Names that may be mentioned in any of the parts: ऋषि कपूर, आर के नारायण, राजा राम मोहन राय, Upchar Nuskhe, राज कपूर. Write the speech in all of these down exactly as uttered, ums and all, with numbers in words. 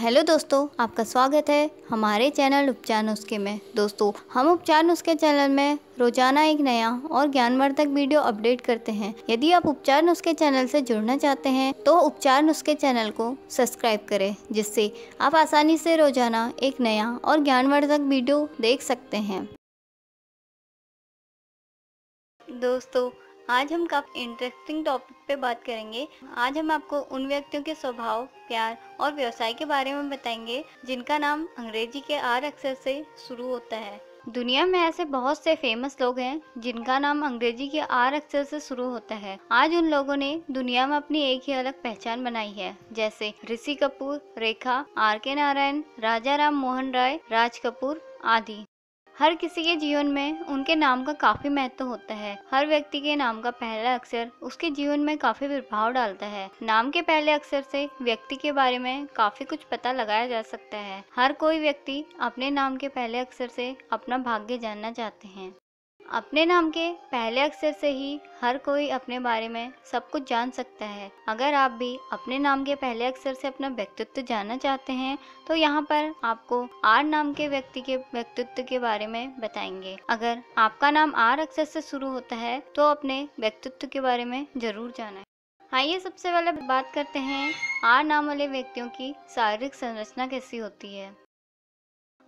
Hello दोस्तों, आपका स्वागत है हमारे चैनल उपचार नुस्खे में। दोस्तों, हम उपचार नुस्खे चैनल में रोजाना एक नया और ज्ञानवर्धक वीडियो अपडेट करते हैं। यदि आप उपचार नुस्खे चैनल से जुड़ना चाहते हैं तो उपचार नुस्खे चैनल को सब्सक्राइब करें, जिससे आप आसानी से रोजाना एक नया और ज्ञानवर्धक वीडियो देख सकते हैं। दोस्तों, आज हम काफ़ी इंटरेस्टिंग टॉपिक पे बात करेंगे। आज हम आपको उन व्यक्तियों के स्वभाव, प्यार और व्यवसाय के बारे में बताएंगे जिनका नाम अंग्रेजी के आर अक्षर से शुरू होता है। दुनिया में ऐसे बहुत से फेमस लोग हैं जिनका नाम अंग्रेजी के आर अक्षर से शुरू होता है। आज उन लोगों ने दुनिया में अपनी एक ही अलग पहचान बनाई है, जैसे ऋषि कपूर, रेखा, आर के नारायण, राजा राम मोहन राय, राज कपूर आदि। हर किसी के जीवन में उनके नाम का काफ़ी महत्व होता है। हर व्यक्ति के नाम का पहला अक्षर उसके जीवन में काफ़ी प्रभाव डालता है। नाम के पहले अक्षर से व्यक्ति के बारे में काफ़ी कुछ पता लगाया जा सकता है। हर कोई व्यक्ति अपने नाम के पहले अक्षर से अपना भाग्य जानना चाहते हैं। अपने नाम के पहले अक्षर से ही हर कोई अपने बारे में सब कुछ जान सकता है। अगर आप भी अपने नाम के पहले अक्षर से अपना व्यक्तित्व जानना चाहते हैं तो यहाँ पर आपको आर नाम के व्यक्ति के व्यक्तित्व के बारे में बताएंगे। अगर आपका नाम आर अक्षर से शुरू होता है तो अपने व्यक्तित्व के बारे में जरूर जाना है। आइए सबसे पहले बात करते हैं आर नाम वाले व्यक्तियों की शारीरिक संरचना कैसी होती है।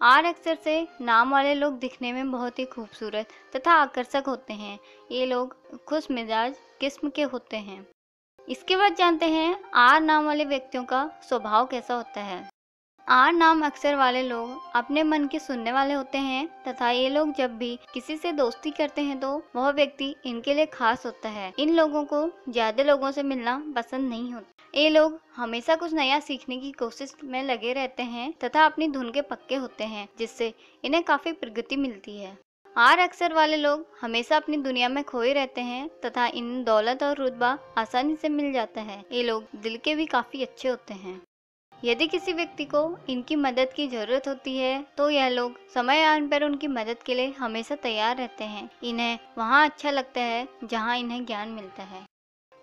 आर अक्षर से नाम वाले लोग दिखने में बहुत ही खूबसूरत तथा आकर्षक होते हैं। ये लोग खुश मिजाज किस्म के होते हैं। इसके बाद जानते हैं आर नाम वाले व्यक्तियों का स्वभाव कैसा होता है। आर नाम अक्षर वाले लोग अपने मन के सुनने वाले होते हैं तथा ये लोग जब भी किसी से दोस्ती करते हैं तो वह व्यक्ति इनके लिए खास होता है। इन लोगों को ज्यादा लोगों से मिलना पसंद नहीं होता। ये लोग हमेशा कुछ नया सीखने की कोशिश में लगे रहते हैं तथा अपनी धुन के पक्के होते हैं, जिससे इन्हें काफ़ी प्रगति मिलती है। आर अक्षर वाले लोग हमेशा अपनी दुनिया में खोए रहते हैं तथा इन्हें दौलत और रुतबा आसानी से मिल जाता है। ये लोग दिल के भी काफ़ी अच्छे होते हैं। यदि किसी व्यक्ति को इनकी मदद की जरूरत होती है तो यह लोग समय आने पर उनकी मदद के लिए हमेशा तैयार रहते हैं। इन्हें वहाँ अच्छा लगता है जहाँ इन्हें ज्ञान मिलता है।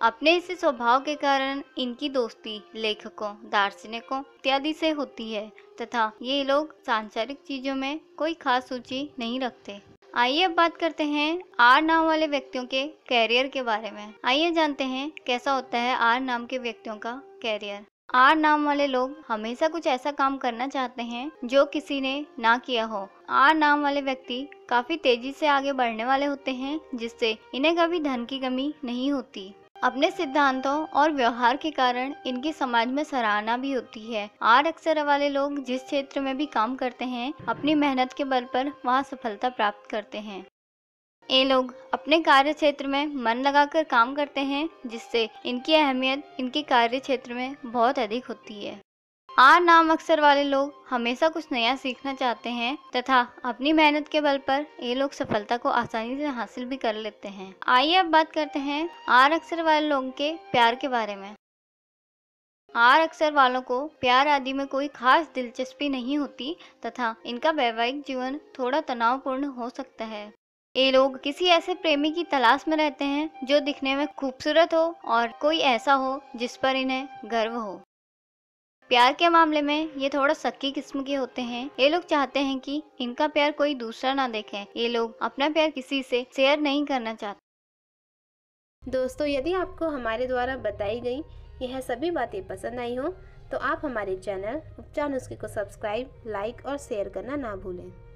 अपने इसी स्वभाव के कारण इनकी दोस्ती लेखकों, दार्शनिकों इत्यादि से होती है तथा ये लोग सांसारिक चीजों में कोई खास रुचि नहीं रखते। आइए अब बात करते हैं आर नाम वाले व्यक्तियों के कैरियर के बारे में। आइए जानते हैं कैसा होता है आर नाम के व्यक्तियों का कैरियर। आर नाम वाले लोग हमेशा कुछ ऐसा काम करना चाहते हैं जो किसी ने ना किया हो। आर नाम वाले व्यक्ति काफी तेजी से आगे बढ़ने वाले होते हैं, जिससे इन्हें कभी धन की कमी नहीं होती। अपने सिद्धांतों और व्यवहार के कारण इनकी समाज में सराहना भी होती है। आर अक्षर वाले लोग जिस क्षेत्र में भी काम करते हैं अपनी मेहनत के बल पर वहां सफलता प्राप्त करते हैं। ये लोग अपने कार्य क्षेत्र में मन लगाकर काम करते हैं, जिससे इनकी अहमियत इनके कार्य क्षेत्र में बहुत अधिक होती है। आर नाम अक्षर वाले लोग हमेशा कुछ नया सीखना चाहते हैं तथा अपनी मेहनत के बल पर ये लोग सफलता को आसानी से हासिल भी कर लेते हैं। आइए अब बात करते हैं आर अक्षर वाले लोगों के प्यार के बारे में। आर अक्षर वालों को प्यार आदि में कोई खास दिलचस्पी नहीं होती तथा इनका वैवाहिक जीवन थोड़ा तनावपूर्ण हो सकता है। ये लोग किसी ऐसे प्रेमी की तलाश में रहते हैं जो दिखने में खूबसूरत हो और कोई ऐसा हो जिस पर इन्हें गर्व हो। प्यार के मामले में ये थोड़ा शक्की किस्म के होते हैं। ये लोग चाहते हैं कि इनका प्यार कोई दूसरा ना देखे। ये लोग अपना प्यार किसी से शेयर नहीं करना चाहते। दोस्तों, यदि आपको हमारे द्वारा बताई गई यह सभी बातें पसंद आई हो तो आप हमारे चैनल उपचार नुस्खे को सब्सक्राइब, लाइक और शेयर करना ना भूलें।